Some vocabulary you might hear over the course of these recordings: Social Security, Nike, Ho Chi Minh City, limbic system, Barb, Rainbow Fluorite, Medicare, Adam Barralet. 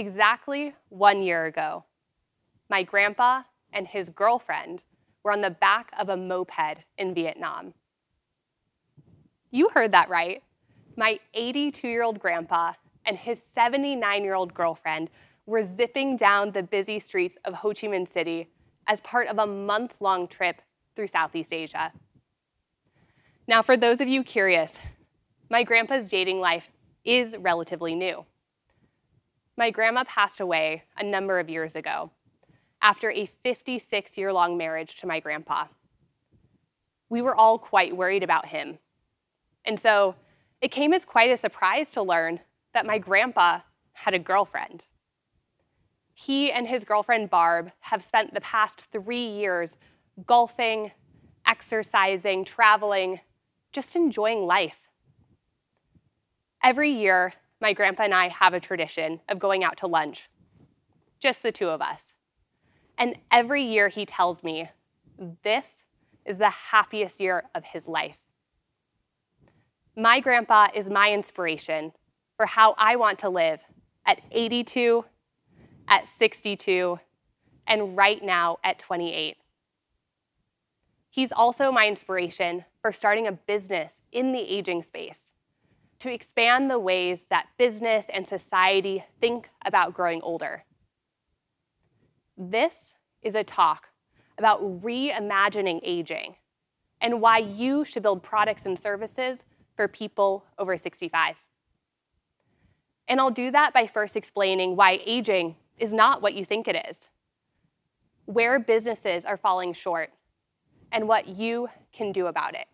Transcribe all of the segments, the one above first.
Exactly 1 year ago, my grandpa and his girlfriend were on the back of a moped in Vietnam. You heard that right. My 82-year-old grandpa and his 79-year-old girlfriend were zipping down the busy streets of Ho Chi Minh City as part of a month-long trip through Southeast Asia. Now, for those of you curious, my grandpa's dating life is relatively new. My grandma passed away a number of years ago after a 56-year-long marriage to my grandpa. We were all quite worried about him. And so it came as quite a surprise to learn that my grandpa had a girlfriend. He and his girlfriend, Barb, have spent the past 3 years golfing, exercising, traveling, just enjoying life. Every year, my grandpa and I have a tradition of going out to lunch, just the two of us. And every year he tells me, this is the happiest year of his life. My grandpa is my inspiration for how I want to live at 82, at 62, and right now at 28. He's also my inspiration for starting a business in the aging space to expand the ways that business and society think about growing older. This is a talk about reimagining aging and why you should build products and services for people over 65. And I'll do that by first explaining why aging is not what you think it is, where businesses are falling short, and what you can do about it.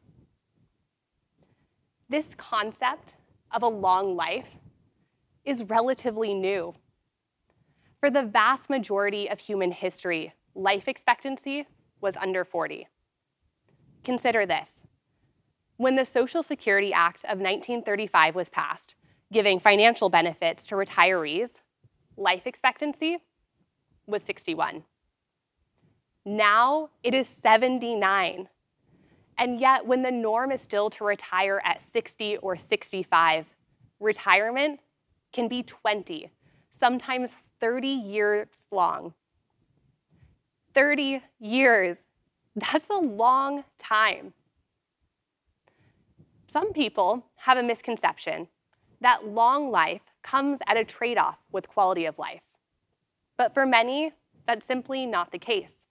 This concept of a long life is relatively new. For the vast majority of human history, life expectancy was under 40. Consider this. When the Social Security Act of 1935 was passed, giving financial benefits to retirees, life expectancy was 61. Now it is 79. And yet, when the norm is still to retire at 60 or 65, retirement can be 20, sometimes 30 years long. 30 years, that's a long time. Some people have a misconception that long life comes at a trade-off with quality of life. But for many, that's simply not the case.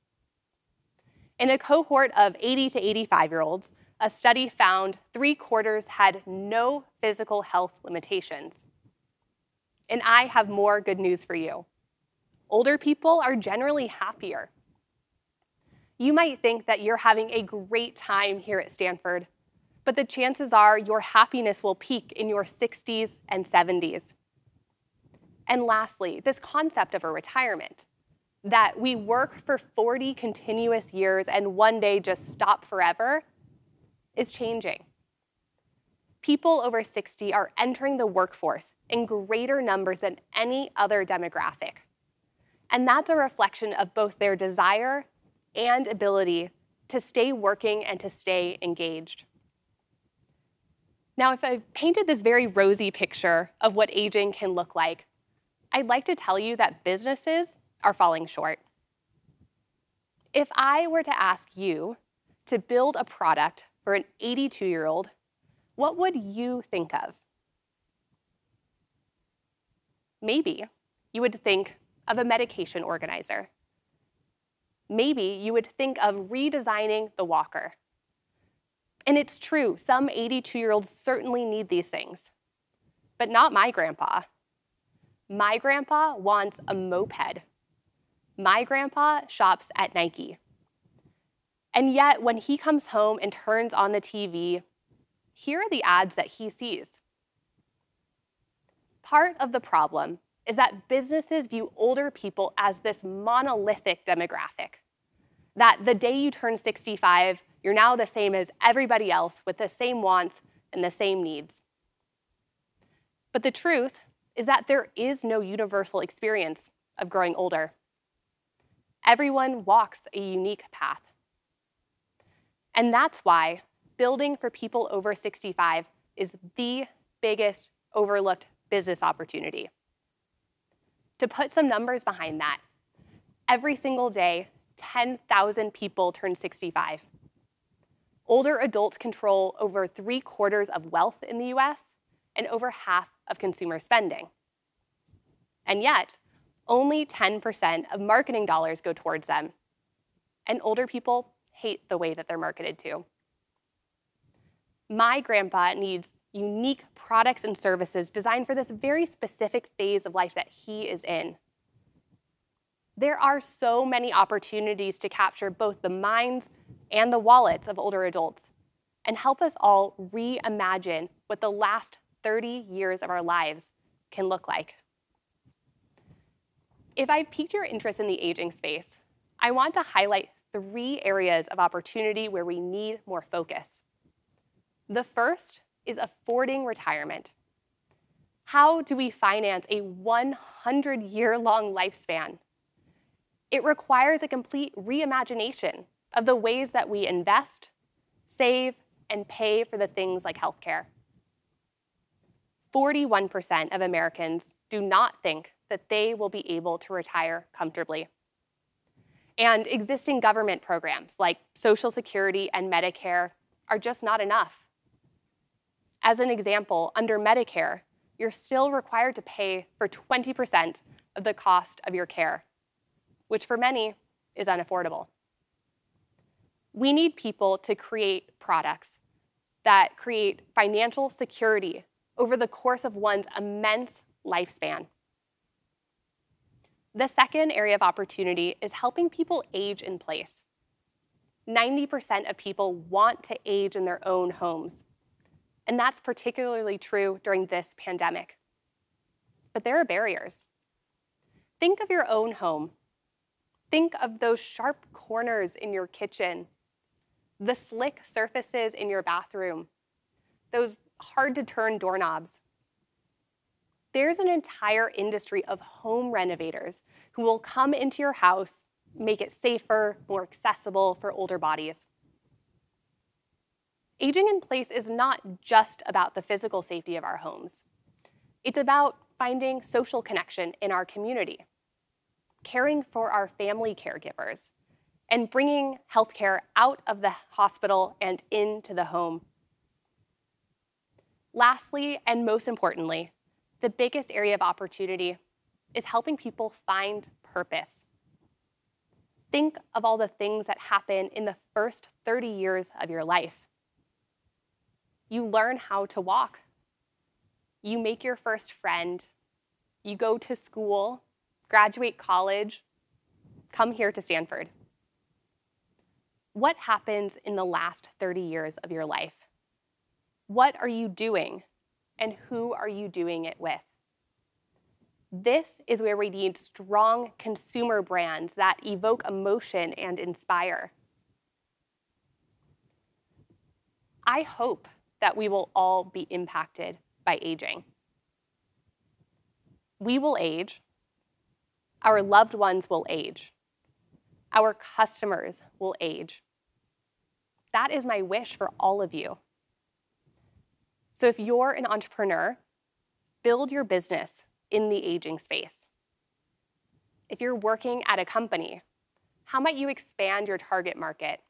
In a cohort of 80 to 85-year-olds, a study found 3/4 had no physical health limitations. And I have more good news for you. Older people are generally happier. You might think that you're having a great time here at Stanford, but the chances are your happiness will peak in your 60s and 70s. And lastly, this concept of a retirement, that we work for 40 continuous years and one day just stop forever, is changing. People over 60 are entering the workforce in greater numbers than any other demographic. And that's a reflection of both their desire and ability to stay working and to stay engaged. Now, if I've painted this very rosy picture of what aging can look like, I'd like to tell you that businesses are falling short. If I were to ask you to build a product for an 82-year-old, what would you think of? Maybe you would think of a medication organizer. Maybe you would think of redesigning the walker. And it's true, some 82-year-olds certainly need these things, but not my grandpa. My grandpa wants a moped. My grandpa shops at Nike. And yet, when he comes home and turns on the TV, here are the ads that he sees. Part of the problem is that businesses view older people as this monolithic demographic, that the day you turn 65, you're now the same as everybody else with the same wants and the same needs. But the truth is that there is no universal experience of growing older. Everyone walks a unique path. And that's why building for people over 65 is the biggest overlooked business opportunity. To put some numbers behind that, every single day, 10,000 people turn 65. Older adults control over 3/4 of wealth in the US and over half of consumer spending. And yet, only 10% of marketing dollars go towards them. And older people hate the way that they're marketed to. My grandpa needs unique products and services designed for this very specific phase of life that he is in. There are so many opportunities to capture both the minds and the wallets of older adults and help us all reimagine what the last 30 years of our lives can look like. If I've piqued your interest in the aging space, I want to highlight 3 areas of opportunity where we need more focus. The first is affording retirement. How do we finance a 100-year-long lifespan? It requires a complete reimagination of the ways that we invest, save, and pay for the things like healthcare. 41% of Americans do not think that they will be able to retire comfortably. And existing government programs like Social Security and Medicare are just not enough. As an example, under Medicare, you're still required to pay for 20% of the cost of your care, which for many is unaffordable. We need people to create products that create financial security over the course of one's immense lifespan. The second area of opportunity is helping people age in place. 90% of people want to age in their own homes. And that's particularly true during this pandemic. But there are barriers. Think of your own home. Think of those sharp corners in your kitchen, the slick surfaces in your bathroom, those hard-to-turn doorknobs. There's an entire industry of home renovators who will come into your house, make it safer, more accessible for older bodies. Aging in place is not just about the physical safety of our homes. It's about finding social connection in our community, caring for our family caregivers, and bringing healthcare out of the hospital and into the home. Lastly, and most importantly, the biggest area of opportunity is helping people find purpose. Think of all the things that happen in the first 30 years of your life. You learn how to walk. You make your first friend. You go to school, graduate college, come here to Stanford. What happens in the last 30 years of your life? What are you doing, and who are you doing it with? This is where we need strong consumer brands that evoke emotion and inspire. I hope that we will all be impacted by aging. We will age. Our loved ones will age. Our customers will age. That is my wish for all of you. So if you're an entrepreneur, build your business in the aging space. If you're working at a company, how might you expand your target market?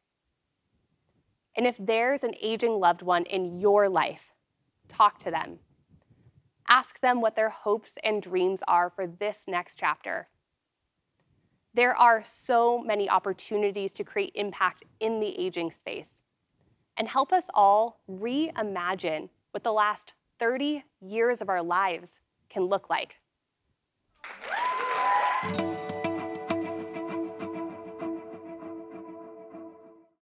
And if there's an aging loved one in your life, talk to them. Ask them what their hopes and dreams are for this next chapter. There are so many opportunities to create impact in the aging space and help us all reimagine what the last 30 years of our lives can look like.